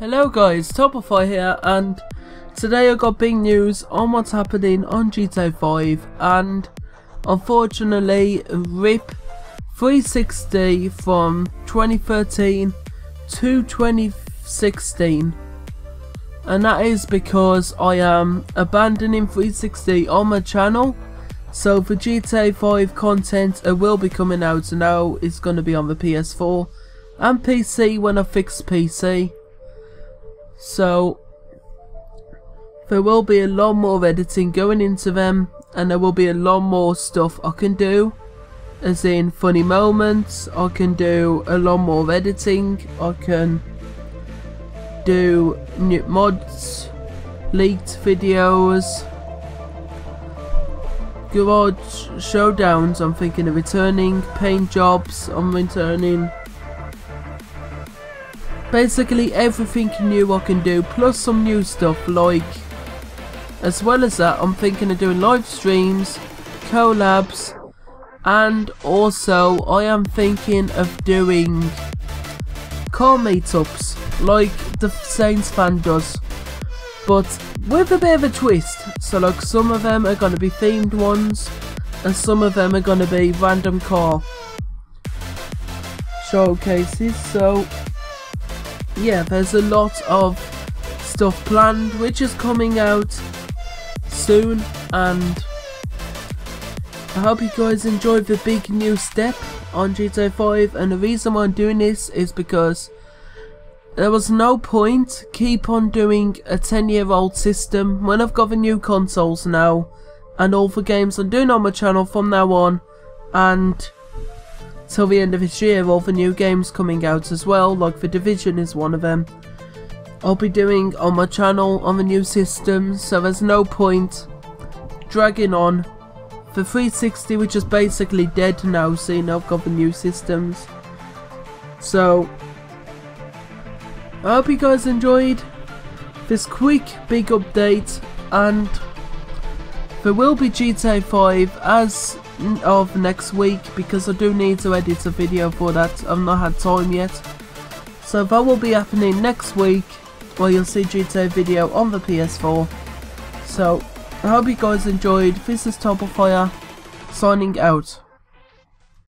Hello guys, TobleFire here, and today I got big news on what's happening on GTA 5 and unfortunately RIP 360 from 2013 to 2016, and that is because I am abandoning 360 on my channel. So for GTA 5 content, it will be coming out now. It's going to be on the PS4 and PC when I fix PC. So there will be a lot more editing going into them, and there will be a lot more stuff I can do, as in funny moments. I can do a lot more editing, I can do new mods, leaked videos, garage showdowns. I'm thinking of returning paint jobs, I'm returning. Basically everything new I can do, plus some new stuff. Like, as well as that, I'm thinking of doing live streams, collabs, and also I am thinking of doing car meetups like the Saints fan does, but with a bit of a twist. So like, some of them are going to be themed ones and some of them are going to be random car showcases. So yeah, there's a lot of stuff planned which is coming out soon, and I hope you guys enjoyed the big new step on GTA 5. And the reason why I'm doing this is because there was no point keep on doing a 10-year-old system when I've got the new consoles now and all the games I'm doing on my channel from now on and till the end of this year. All the new games coming out as well, like the Division is one of them I'll be doing on my channel on the new system. So there's no point dragging on for 360, which is basically dead now, seeing I've got the new systems. So I hope you guys enjoyed this quick big update, and there will be GTA 5 as of next week because I do need to edit a video for that. I've not had time yet, so that will be happening next week where you'll see GTA video on the PS4. So I hope you guys enjoyed. This is TobleFire signing out.